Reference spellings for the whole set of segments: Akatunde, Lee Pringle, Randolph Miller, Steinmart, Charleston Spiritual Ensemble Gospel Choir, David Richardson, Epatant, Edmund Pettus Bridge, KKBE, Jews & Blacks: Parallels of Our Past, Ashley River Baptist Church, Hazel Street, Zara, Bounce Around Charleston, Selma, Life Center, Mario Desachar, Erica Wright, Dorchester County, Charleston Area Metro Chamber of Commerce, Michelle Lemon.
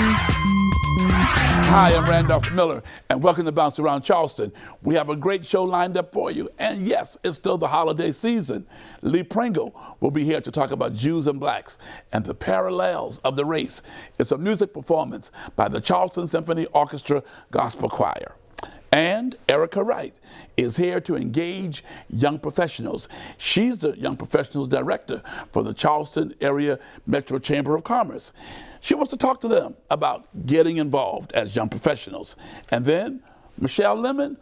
Hi, I'm Randolph Miller, and welcome to Bounce Around Charleston. We have a great show lined up for you, and yes, it's still the holiday season. Lee Pringle will be here to talk about Jews and Blacks and the parallels of the race. It's a music performance by the Charleston Symphony Orchestra Gospel Choir. And Erica Wright is here to engage young professionals. She's the Young Professionals Director for the Charleston Area Metro Chamber of Commerce. She wants to talk to them about getting involved as young professionals. And then Michelle Lemon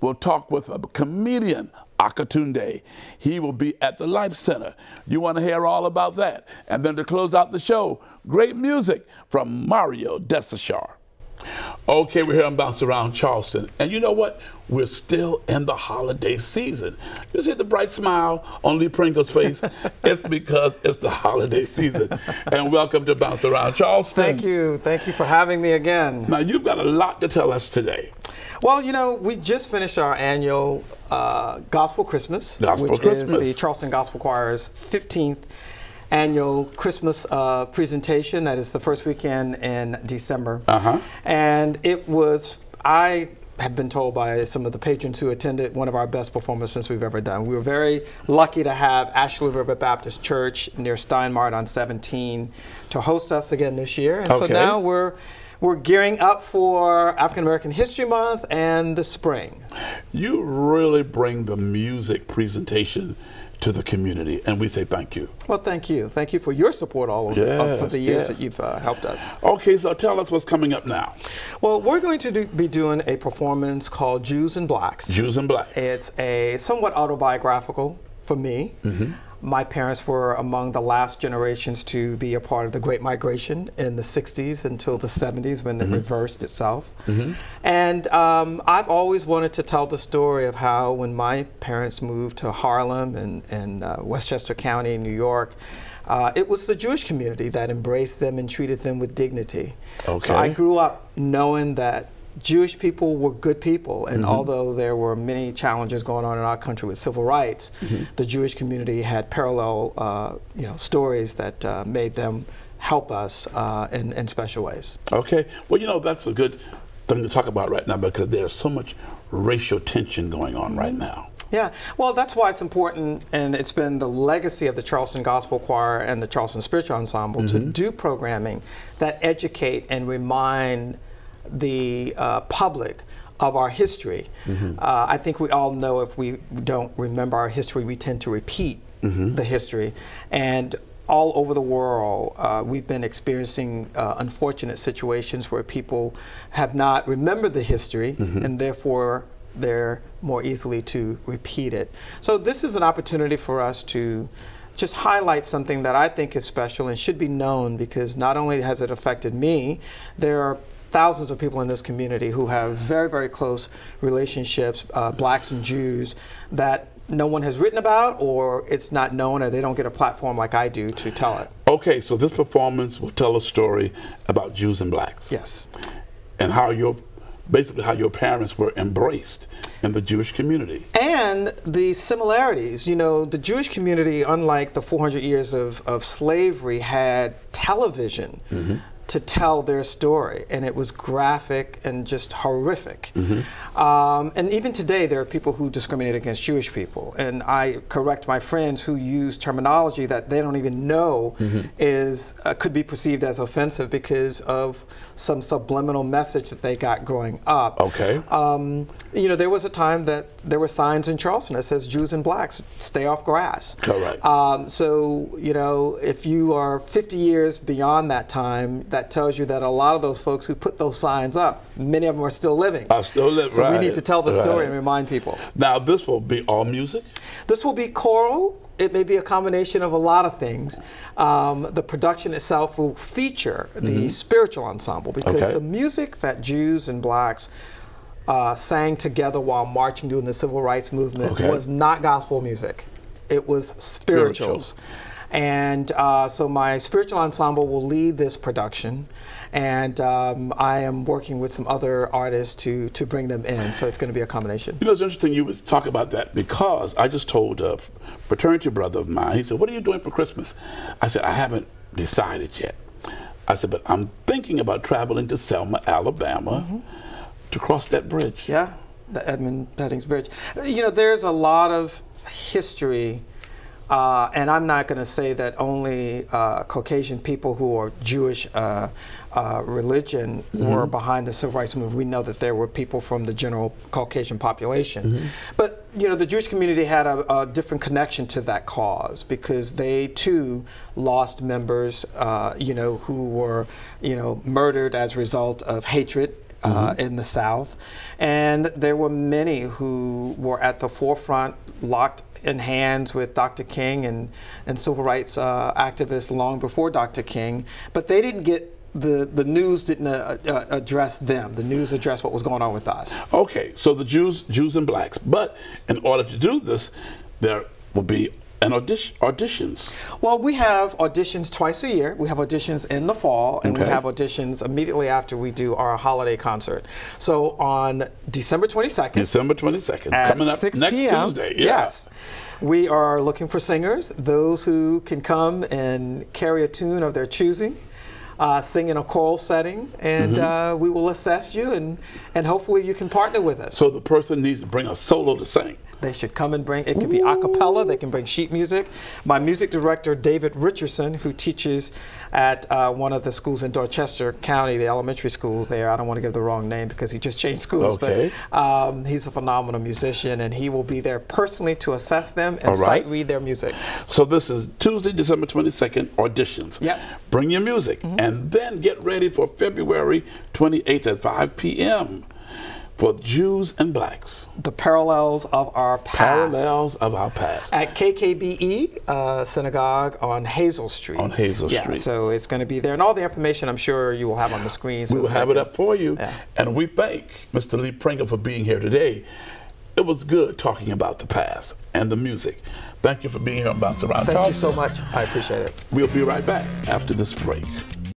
will talk with a comedian, Akatunde. He will be at the Life Center. You want to hear all about that. And then to close out the show, great music from Mario Desachar. Okay, we're here on Bounce Around Charleston. And you know what? We're still in the holiday season. You see the bright smile on Lee Pringle's face? It's because it's the holiday season. And welcome to Bounce Around Charleston. Thank you. Thank you for having me again. Now, you've got a lot to tell us today. Well, you know, we just finished our annual Gospel Christmas, which is the Charleston Gospel Choir's 15th annual Christmas presentation. That is the first weekend in December. And it was, I have been told by some of the patrons who attended, one of our best performances we've ever done. We were very lucky to have Ashley River Baptist Church near Steinmart on 17 to host us again this year. And so now we're gearing up for African American History Month and the spring. You really bring the music presentation to the community, and we say thank you. Well, thank you. Thank you for your support all over for the years that you've helped us. Okay, so tell us what's coming up now. Well, we're going to be doing a performance called Jews and Blacks. Jews and Blacks. It's a somewhat autobiographical for me. My parents were among the last generations to be a part of the Great Migration in the 60s until the 70s when it reversed itself. And I've always wanted to tell the story of how when my parents moved to Harlem and Westchester County, New York, it was the Jewish community that embraced them and treated them with dignity. So I grew up knowing that Jewish people were good people, and although there were many challenges going on in our country with civil rights, the Jewish community had parallel stories that made them help us in special ways. Okay, well, you know, that's a good thing to talk about right now because there's so much racial tension going on right now. Yeah, well, that's why it's important, and it's been the legacy of the Charleston Gospel Choir and the Charleston Spiritual Ensemble to do programming that educate and remind the public of our history. I think we all know if we don't remember our history, we tend to repeat the history. And all over the world, we've been experiencing unfortunate situations where people have not remembered the history and therefore they're more easily to repeat it. So this is an opportunity for us to just highlight something that I think is special and should be known because not only has it affected me, there are thousands of people in this community who have very, very close relationships, Blacks and Jews, that no one has written about, or it's not known, or they don't get a platform like I do to tell it. Okay, so this performance will tell a story about Jews and Blacks. Yes. And how your, basically how your parents were embraced in the Jewish community. And the similarities. You know, the Jewish community, unlike the 400 years of slavery, had television to tell their story, and it was graphic and just horrific. And even today there are people who discriminate against Jewish people, and I correct my friends who use terminology that they don't even know is could be perceived as offensive because of some subliminal message that they got growing up. You know, there was a time that there were signs in Charleston that says Jews and Blacks, stay off grass. So, you know, if you are 50 years beyond that time, that tells you that a lot of those folks who put those signs up, many of them are still living. So we need to tell the story and remind people. Now, this will be all music? This will be choral. It may be a combination of a lot of things. The production itself will feature the spiritual ensemble because the music that Jews and Blacks sang together while marching during the Civil Rights Movement was not gospel music. It was spirituals. And so my spiritual ensemble will lead this production, and I am working with some other artists to bring them in, so it's going to be a combination. You know, it's interesting you would talk about that because I just told a fraternity brother of mine, he said, "What are you doing for Christmas?" I said, "I haven't decided yet. I said, but I'm thinking about traveling to Selma, Alabama, to cross that bridge. Yeah, the Edmund Pettus Bridge. You know, there's a lot of history, and I'm not going to say that only Caucasian people who are Jewish religion were behind the Civil Rights Movement. We know that there were people from the general Caucasian population. But, you know, the Jewish community had a different connection to that cause because they, too, lost members, you know, who were, you know, murdered as a result of hatred in the South. And there were many who were at the forefront, locked in hands with Dr. King and civil rights activists long before Dr. King, but they didn't get the news didn't address them. The news addressed what was going on with us. Okay, so the Jews and Blacks. But in order to do this, there will be an auditions. Well, we have auditions twice a year. We have auditions in the fall, and we have auditions immediately after we do our holiday concert. So on December 22nd. December 22nd, coming up 6 next p.m. Tuesday. Yeah. Yes. We are looking for singers, those who can come and carry a tune of their choosing. Sing in a choral setting, and we will assess you, and hopefully you can partner with us. So the person needs to bring a solo to sing. They should come and bring, it could be a cappella, they can bring sheet music. My music director, David Richardson, who teaches at one of the schools in Dorchester County, the elementary schools there. I don't want to give the wrong name because he just changed schools, but he's a phenomenal musician, and he will be there personally to assess them and sight read their music. So this is Tuesday, December 22nd, auditions. Yep. Bring your music, and then get ready for February 28th at 5 p.m. for Jews and Blacks. The Parallels of Our Past. Parallels of Our Past. At KKBE Synagogue on Hazel Street. On Hazel Street. So it's going to be there. And all the information I'm sure you will have on the screen. So we will have it up for you. Yeah. And we thank Mr. Lee Pringle for being here today. It was good talking about the past and the music. Thank you for being here on Bounce Around Charleston. Thank you so much. I appreciate it. We'll be right back after this break.